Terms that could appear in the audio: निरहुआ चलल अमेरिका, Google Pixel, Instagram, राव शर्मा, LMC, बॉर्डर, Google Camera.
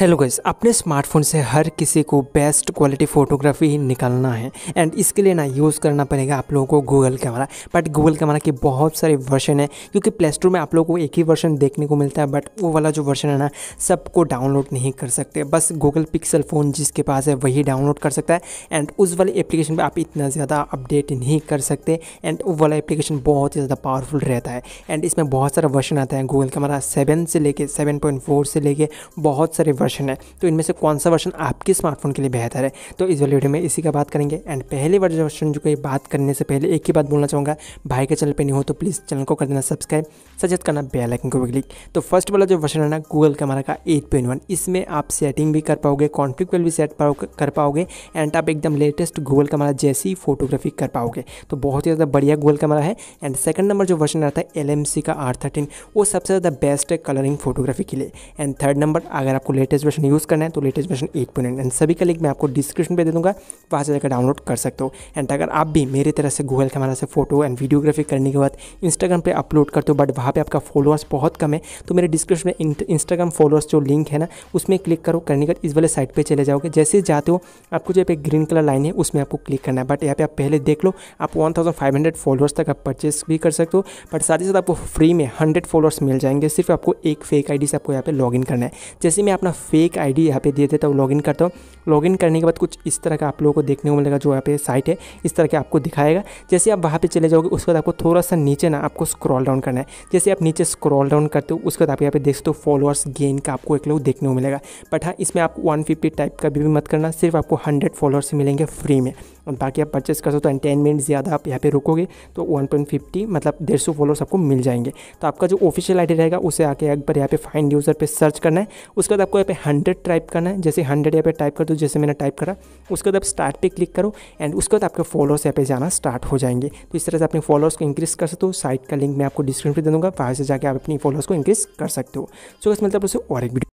Hello guys, अपने smartphone से हर किसी को बेस्ट क्वालिटी फ़ोटोग्राफी निकालना है एंड इसके लिए ना यूज़ करना पड़ेगा आप लोगों को Google camera. But Google camera के बहुत सारे वर्जन है, क्योंकि प्ले स्टोर में आप लोगों को एक ही वर्जन देखने को मिलता है, बट वो वाला जो वर्जन है ना सबको डाउनलोड नहीं कर सकते। बस गूगल पिक्सल फ़ोन जिसके पास है वही डाउनलोड कर सकता है एंड उस वाले एप्लीकेशन पर आप इतना ज़्यादा अपडेट नहीं कर सकते एंड वो वाला एप्लीकेशन बहुत ही ज़्यादा पावरफुल रहता है। एंड इसमें बहुत सारा वर्जन आता है, गूगल कैमरा 7 से लेके 7.4 से लेके बहुत सारे वर्जन है। तो इनमें से कौन सा वर्जन आपके स्मार्टफोन के लिए बेहतर है, तो इस वाले वीडियो में इसी का बात करेंगे। एंड पहले वर्जन जो कि बात करने से पहले एक ही बात बोलना चाहूँगा, भाई के चैनल पे नहीं हो तो प्लीज़ चैनल को कर देना सब्सक्राइब, सजेस्ट करना बेल आइकन को भी क्लिक। तो फर्स्ट वाला जो वर्जन है ना गूगल कैमरा का 8.1, इसमें आप सेटिंग भी कर पाओगे, कॉन्फिग भी सेट कर पाओगे एंड आप एकदम लेटेस्ट गूगल कैमरा जैसी फोटोग्राफी कर पाओगे। तो बहुत ही ज़्यादा बढ़िया गूगल कैमरा है। एंड सेकंड नंबर जो वर्जन आता है LMC का R13, वो सबसे ज़्यादा बेस्ट है कलरिंग फोटोग्राफी के लिए। एंड थर्ड नंबर, अगर आपको लेटेस्ट वर्जन यूज़ करना है तो लेटेस्ट वर्जन 8.9 एंड सभी का लिंक मैं आपको डिस्क्रिप्शन पे दे दूँगा, वहाँ से जाकर डाउनलोड कर सकते हो। एंड अगर आप भी मेरी तरह से गूगल कैमरा से फोटो एंड वीडियोग्राफी करने के बाद इंस्टाग्राम पे अपलोड करते हो बट वहाँ पे आपका फॉलोअर्स बहुत कम है, तो मेरे डिस्क्रिप्शन में इंस्टाग्राम फॉलोअर्स जो लिंक है ना उसमें क्लिक करो, करने के बाद इस वाले साइट पर चले जाओगे। जैसे ही जाते हो आपको जो एक ग्रीन कलर लाइन है उसमें आपको क्लिक करना है। बट यहाँ पे आप पहले देख लो, आप 1500 फॉलोअर्स तक आप परचेस भी कर सकते हो, बट साथ ही साथ आपको फ्री में 100 फॉलोअर्स मिल जाएंगे। सिर्फ आपको एक फेक आईडी से आपको यहाँ पे लॉगिन करना है। जैसे मैं अपना फेक आईडी यहाँ पे दे देता हूँ, लॉगिन करता हूँ। लॉगिन करने के बाद कुछ इस तरह का आप लोगों को देखने को मिलेगा, जो यहाँ पे साइट है इस तरह के आपको दिखाएगा। जैसे आप वहाँ पे चले जाओगे उसके बाद आपको थोड़ा सा नीचे ना आपको स्क्रॉल डाउन करना है। जैसे आप नीचे स्क्रॉल डाउन करते हो उसके बाद आप यहाँ पे देख सकते हो फॉलोअर्स गेन का आपको एक लोग देखने को मिलेगा। बट हाँ, इसमें आप 150 टाइप का भी मत करना, सिर्फ आपको 100 फॉलोअर्स मिलेंगे फ्री में और बाकी आप परचेस कर सकते हो। एंड 10 मिनट ज़्यादा आप यहाँ पे रुकोगे तो 150 मतलब 150 फॉलोअर्स आपको मिल जाएंगे। तो आपका जो ऑफिशियल आईडी रहेगा उसे आके एक बार यहाँ पे फाइंड यूज़र पे सर्च करना है। उसके बाद आपको यहाँ पे 100 टाइप करना है। जैसे 100 यहाँ पे टाइप कर दो, जैसे मैंने टाइप करा, उसके बाद आप स्टार्ट पे क्लिक करो एंड उसके बाद आपके फॉलोअर्स यहाँ पे जाना स्टार्ट हो जाएंगे। तो इस तरह से अपने फॉलोअर्स को इंक्रीज़ कर सकते हो। साइट का लिंक मैं आपको डिस्क्रिप्शन पे दे दूँगा, वहाँ से जाकर आप अपनी फॉलोअर्स को इंक्रीज़ कर सकते हो। सो इस मतलब उससे और एक वीडियो